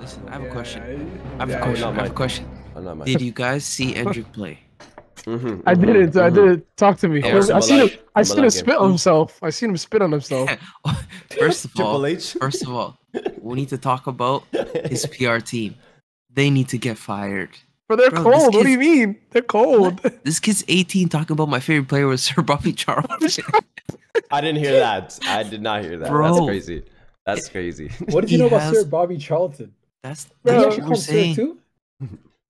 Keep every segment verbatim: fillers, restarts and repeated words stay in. Listen, I have a question. I have a question. I have a question. Did you guys see Endrick play? Mm-hmm, I mm-hmm, didn't. Mm-hmm. I didn't. Talk to me. Yeah, I seen him. I seen him spit on himself. I seen him spit on himself. First of all, Triple H. First of all, we need to talk about his P R team. They need to get fired. But they're Bro, cold. What do you mean? They're cold. What? This kid's eighteen. Talking about my favorite player was Sir Bobby Charlton. I didn't hear that. I did not hear that. Bro, that's crazy. That's crazy. What did you know has, about Sir Bobby Charlton? That's what I'm saying. Too?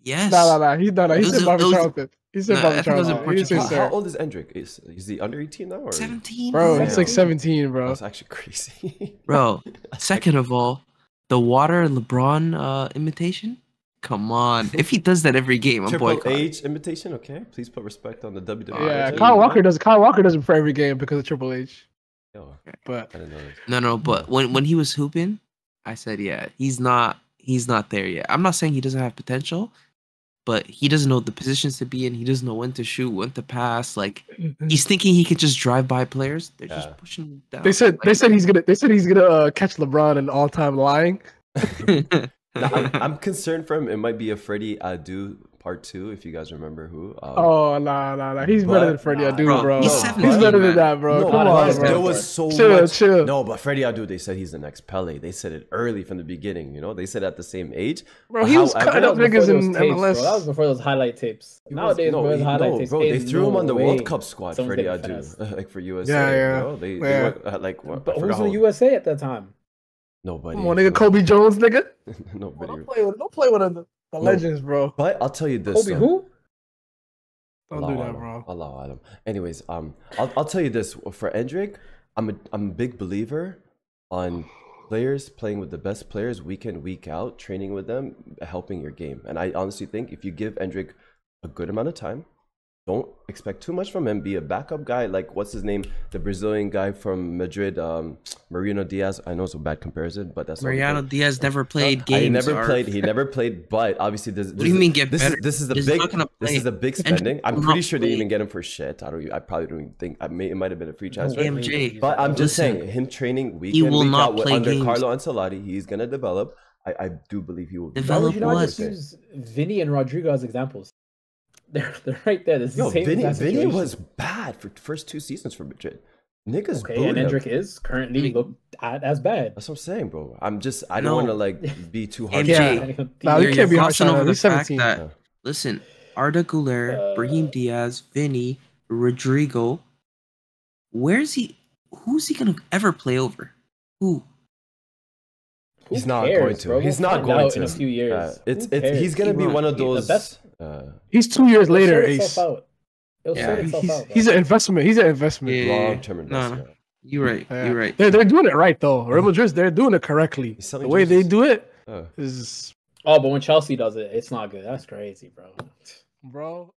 Yes. No, no, no. He's no, no. He's Sir Bobby was, Charlton. He's Sir no, Bobby Charlton. He's how, how old is Endrick? Is is he under eighteen now? Or? seventeen. Bro, it's yeah. like seventeen, bro. That's actually crazy. Bro, second of all, the water LeBron uh, imitation. Come on. If he does that every game, I'm boycotting. Triple H imitation, okay? Please put respect on the W W E. Yeah, Kyle Walker does it. Kyle Walker does it for every game because of Triple H. Oh, but I didn't know that. No, no, but when when he was hooping, I said, yeah, he's not he's not there yet. I'm not saying he doesn't have potential, but he doesn't know the positions to be in. He doesn't know when to shoot, when to pass. Like he's thinking he could just drive by players. They're yeah. just pushing him down. They said like, they said he's gonna they said he's gonna uh, catch LeBron in all time lying. Now, I'm, I'm concerned for him. It might be a Freddy Adu part two, if you guys remember who. Um, oh, nah, nah, nah. He's better than Freddy nah, Adu, bro. bro. He's, seventeen, he's better man. than that, bro. No, Come on, bro. There was so chill, much. Chill. No, but Freddy Adu, they said he's the next Pele. They said it early from the beginning, you know? They said at the same age. Bro, he was cutting up niggas in M L S. That was before those highlight tapes. It Nowadays, no, bro, he, highlight no, tapes. Bro, they threw no him on the way. World Cup squad, Freddy Adu, like for U S A. Yeah, yeah. But who's in the U S A at that time? Nobody. Come on, nigga, Kobe Jones, nigga. Nobody. Don't play with, don't play with the, the no. legends, bro. But I'll tell you this. Kobe, son. who? Don't Allah do that, bro. Allah Adam. Anyways, um, I'll I'll tell you this. For Endrick, I'm a I'm a big believer on players playing with the best players week in, week out, training with them, helping your game. And I honestly think if you give Endrick a good amount of time, don't expect too much from him. Be a backup guy like, what's his name? The Brazilian guy from Madrid, um, Mariano Diaz. I know it's a bad comparison, but that's Mariano Diaz never played games. He never played. He never played, but obviously this, this, is, mean get this, is, this is the He's big this is the big spending. I'm pretty sure they even get him for shit. I don't I probably don't think I may it might have been a free transfer. M J, but I'm just listen, saying him training week in, week out with, under games. Carlo Ancelotti, he's gonna develop. I, I do believe he will develop. You know, I just use Vinny and Rodrigo as examples. They're, they're right there. This is Yo, the same Vinny, Vinny was bad for the first two seasons for Madrid. Niggas okay, and Endrick is currently look as bad. That's what I'm saying, bro. I'm just, I no. don't want to like be too hard. Yeah. No, you can't be harsh on over the fact that, yeah. listen, Arda Güler, uh, Brahim Diaz, Vinny, Rodrigo, where's he, who's he going to ever play over? Who? He's Who not cares, going to. Bro? He's we'll not going to. In a few years. Uh, it's, it's, he's going to be one of those. Uh, he's two years later. Ace. Out. Yeah. He's, out, he's an investment. He's an investment. Yeah, long-term investment. Nah, you're right. Yeah. You're right. They're, they're doing it right, though. Real Madrid, they're doing it correctly. The way Jesus. they do it oh. is... Oh, but when Chelsea does it, it's not good. That's crazy, bro. Bro.